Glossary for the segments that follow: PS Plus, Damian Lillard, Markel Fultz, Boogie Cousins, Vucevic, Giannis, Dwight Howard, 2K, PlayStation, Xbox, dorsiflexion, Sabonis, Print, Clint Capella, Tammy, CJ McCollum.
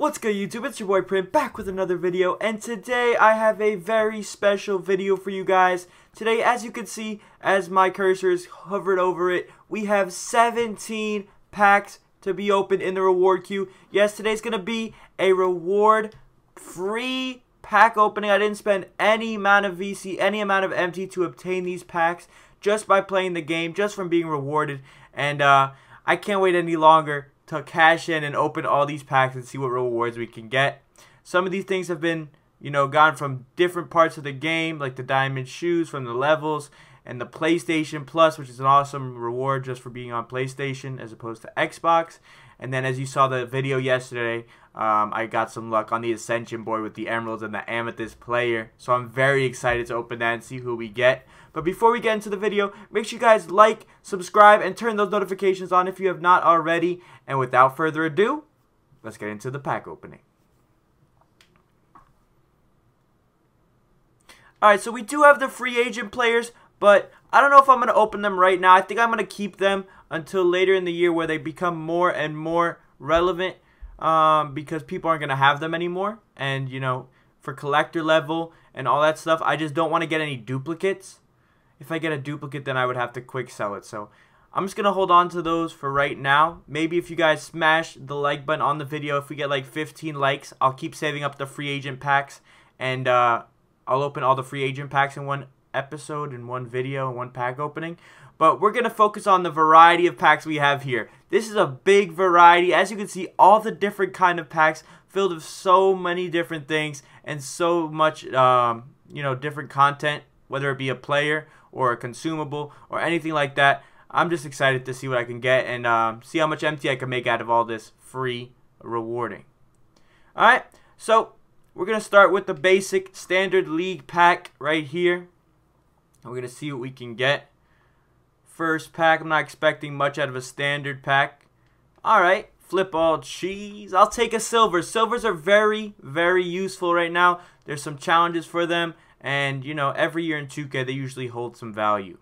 What's good, YouTube? It's your boy Print back with another video, and today I have a very special video for you guys. Today, as you can see, as my cursor is hovered over it, we have 17 packs to be opened in the reward queue. Yes, today's going to be a reward-free pack opening. I didn't spend any amount of VC, any amount of MT to obtain these packs just by playing the game, just from being rewarded, and I can't wait any longer to cash in and open all these packs and see what rewards we can get. Some of these things have been, you know, gone from different parts of the game, like the diamond shoes from the levels and the PlayStation Plus, which is an awesome reward just for being on PlayStation as opposed to Xbox. And then, as you saw the video yesterday, I got some luck on the Ascension board with the Emeralds and the Amethyst player. So I'm very excited to open that and see who we get. But before we get into the video, make sure you guys like, subscribe, and turn those notifications on if you have not already. And without further ado, let's get into the pack opening. Alright, so we do have the free agent players, but I don't know if I'm going to open them right now. I think I'm going to keep them until later in the year where they become more and more relevant, because people aren't going to have them anymore. And, you know, for collector level and all that stuff, I just don't want to get any duplicates. If I get a duplicate, then I would have to quick sell it. So I'm just going to hold on to those for right now. Maybe if you guys smash the like button on the video, if we get like 15 likes, I'll keep saving up the free agent packs. And I'll open all the free agent packs in one episode, in one video, in one pack opening. But we're going to focus on the variety of packs we have here. This is a big variety. As you can see, all the different kind of packs filled with so many different things and so much, you know, different content, whether it be a player or a consumable or anything like that. I'm just excited to see what I can get and see how much MT I can make out of all this free rewarding. Alright, so we're going to start with the basic standard league pack right here. We're going to see what we can get. First pack, I'm not expecting much out of a standard pack. Alright, flip all cheese. I'll take a silver. Silvers are very, very useful right now. There's some challenges for them. And, you know, every year in 2K, they usually hold some value.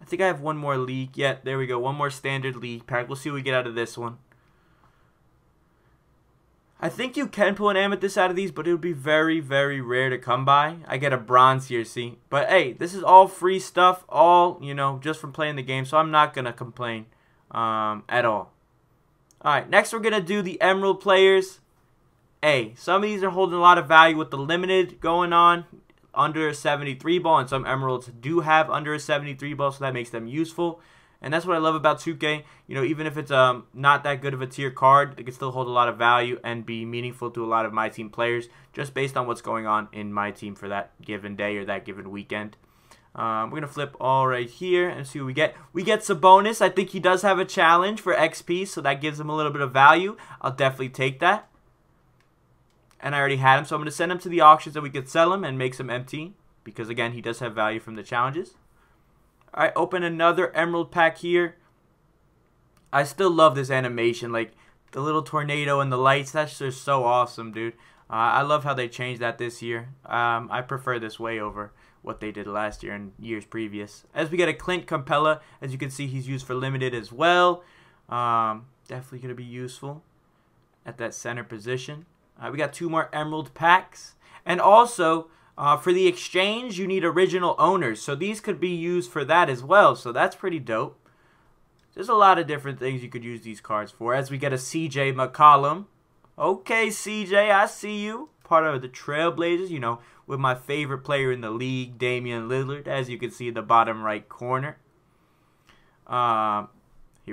I think I have one more league. Yeah, there we go. One more standard league pack. We'll see what we get out of this one. I think you can pull an amethyst out of these, but it would be very, very rare to come by. I get a bronze here, see? But, hey, this is all free stuff, all, you know, just from playing the game, so I'm not going to complain at all. Alright, next we're going to do the emerald players. Hey, some of these are holding a lot of value with the limited going on, under a 73 ball, and some emeralds do have under a 73 ball, so that makes them useful. And that's what I love about 2K. You know, even if it's not that good of a tier card, it can still hold a lot of value and be meaningful to a lot of my team players just based on what's going on in my team for that given day or that given weekend. We're going to flip all right here and see what we get. We get Sabonis. I think he does have a challenge for XP, so that gives him a little bit of value. I'll definitely take that. And I already had him, so I'm going to send him to the auctions that we could sell him and make some MT because, again, he does have value from the challenges. I open another emerald pack here. I still love this animation, like the little tornado and the lights. That's just so awesome, dude. I love how they changed that this year. I prefer this way over what they did last year and years previous. As we get a Clint Capella, as you can see, he's used for limited as well. Definitely going to be useful at that center position. We got two more emerald packs, and also, for the exchange, you need original owners. So these could be used for that as well. So that's pretty dope. There's a lot of different things you could use these cards for. As we get a CJ McCollum. Okay, CJ, I see you. Part of the Trailblazers, you know, with my favorite player in the league, Damian Lillard, as you can see in the bottom right corner. Here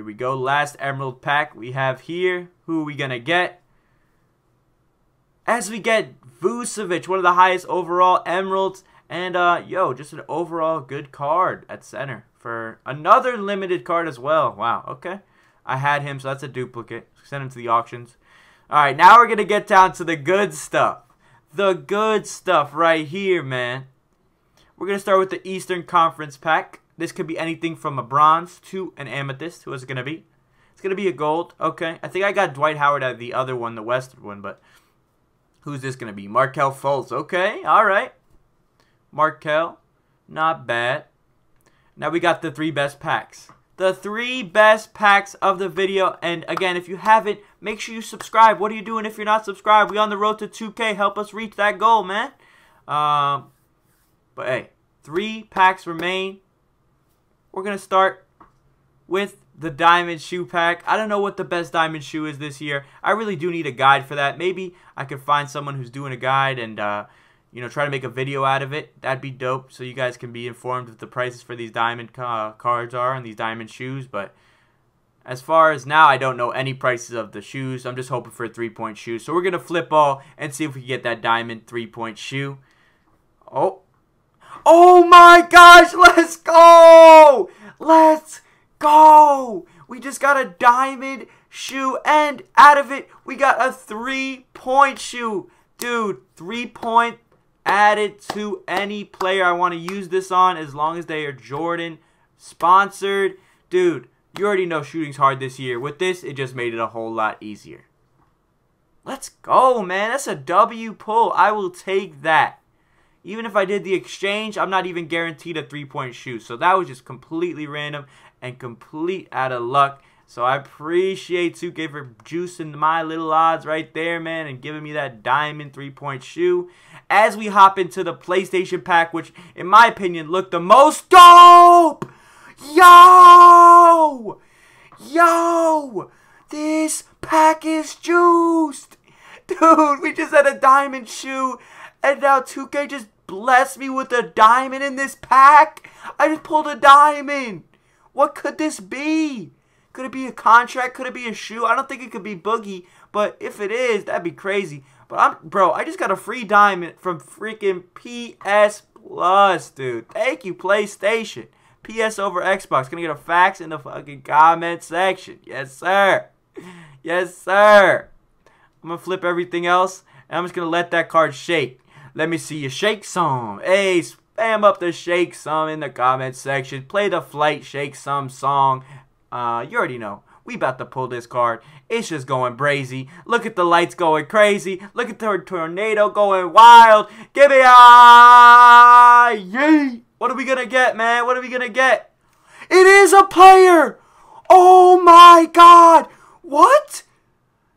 we go. Last emerald pack we have here. Who are we going to get? As we get Vucevic, one of the highest overall emeralds, and yo, just an overall good card at center for another limited card as well. Wow, okay. I had him, so that's a duplicate. Send him to the auctions. Alright, now we're going to get down to the good stuff. The good stuff right here, man. We're going to start with the Eastern Conference pack. This could be anything from a bronze to an amethyst. Who is it going to be? It's going to be a gold. Okay, I think I got Dwight Howard at the other one, the Western one, but who's this going to be? Markel Fultz. Okay, all right. Markel, not bad. Now we got the three best packs. the 3 best packs of the video. And again, if you haven't, make sure you subscribe. What are you doing if you're not subscribed? We on the road to 2K. Help us reach that goal, man. But hey, 3 packs remain. We're going to start with the diamond shoe pack. I don't know what the best diamond shoe is this year. I really do need a guide for that. Maybe I could find someone who's doing a guide and you know, try to make a video out of it. That'd be dope, so you guys can be informed what the prices for these diamond cards are and these diamond shoes. But as far as now, I don't know any prices of the shoes. I'm just hoping for a 3-point shoe. So we're going to flip all and see if we can get that diamond 3-point shoe. Oh. Oh my gosh, let's go! Let's go! We just got a diamond shoe, and out of it, we got a 3-point shoe. Dude, 3-point added to any player I want to use this on, as long as they are Jordan sponsored. Dude, you already know shooting's hard this year. With this, it just made it a whole lot easier. Let's go, man. That's a W pull. I will take that. Even if I did the exchange, I'm not even guaranteed a 3-point shoot. So that was just completely random and complete out of luck. So I appreciate 2K for juicing my little odds right there, man, and giving me that diamond 3-point shoe. As we hop into the PlayStation pack, which, in my opinion, looked the most dope. Yo! Yo! This pack is juiced. Dude, we just had a diamond shoe, and now 2K just bless me with a diamond in this pack. I just pulled a diamond. What could this be? Could it be a contract? Could it be a shoe? I don't think it could be Boogie, but if it is, that'd be crazy. But I just got a free diamond from freaking PS Plus, dude. Thank you, PlayStation. PS over Xbox. Gonna get a fax in the fucking comment section. Yes, sir. Yes, sir. I'm gonna flip everything else, and I'm just gonna let that card shake. Let me see you shake some. Hey, spam up the shake some in the comment section. Play the Flight Shake Some song. You already know. We about to pull this card. It's just going brazy. Look at the lights going crazy. Look at the tornado going wild. Give me a... Yay! What are we going to get, man? What are we going to get? It is a player! Oh my god! What?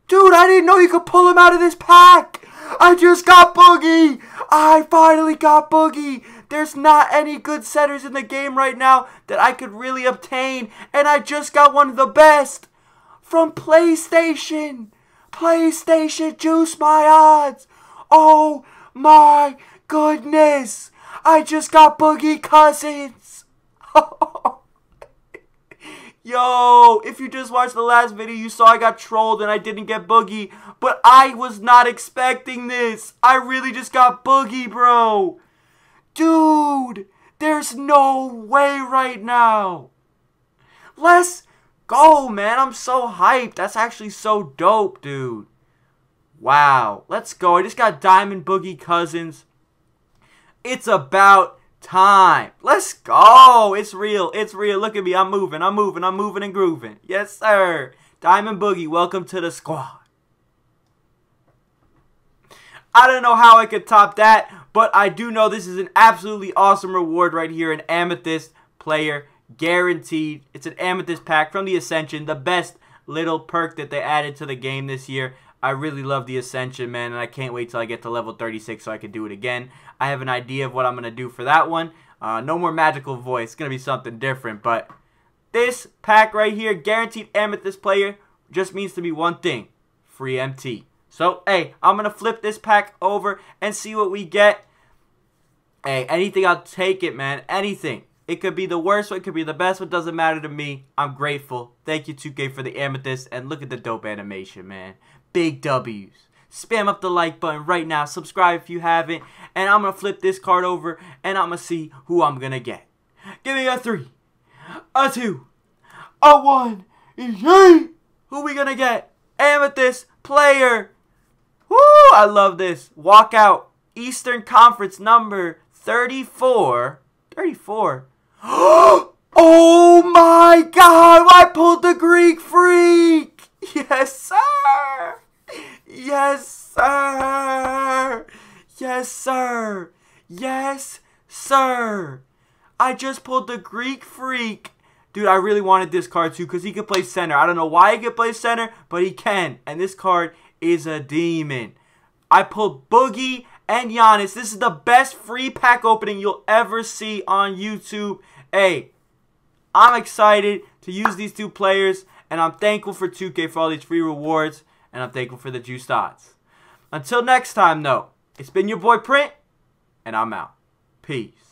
Dude, I didn't know you could pull him out of this pack! I just got Boogie! I finally got Boogie! There's not any good centers in the game right now that I could really obtain. And I just got one of the best from PlayStation. PlayStation juice my odds. Oh my goodness. I just got Boogie Cousins. Yo, if you just watched the last video, you saw I got trolled and I didn't get Boogie. But I was not expecting this. I really just got Boogie, bro. Dude, there's no way right now. Let's go, man. I'm so hyped. That's actually so dope, dude. Wow. Let's go. I just got Diamond Boogie Cousins. It's about time. Let's go. It's real. It's real. Look at me. I'm moving. I'm moving. I'm moving and grooving. Yes, sir. Diamond Boogie, welcome to the squad. I don't know how I could top that, but I do know this is an absolutely awesome reward right here. An Amethyst player guaranteed. It's an Amethyst pack from the Ascension, the best little perk that they added to the game this year. I really love the Ascension, man, and I can't wait till I get to level 36 so I can do it again. I have an idea of what I'm going to do for that one. No more magical voice. It's going to be something different, but this pack right here, guaranteed Amethyst player, just means to me one thing, free MT. So, hey, I'm going to flip this pack over and see what we get. Hey, anything, I'll take it, man. Anything. It could be the worst one. It could be the best one. Doesn't matter to me. I'm grateful. Thank you, 2K, for the Amethyst. And look at the dope animation, man. Big W's. Spam up the like button right now. Subscribe if you haven't. And I'm going to flip this card over, and I'm going to see who I'm going to get. Give me a 3. A 2. A 1. Yay! Who we going to get? Amethyst player. Woo! I love this. Walkout. Eastern Conference number 34. 34. Oh my god! I pulled the Greek Freak! Yes, sir! Yes, sir! Yes, sir! Yes, sir! I just pulled the Greek Freak Dude, I really wanted this card too because he could play center. I don't know why he could play center, but he can. And this card is a demon. I pulled Boogie and Giannis. This is the best free pack opening you'll ever see on YouTube. Hey, I'm excited to use these two players, and I'm thankful for 2K for all these free rewards, and I'm thankful for the juiced odds. Until next time, though, it's been your boy Print, and I'm out. Peace.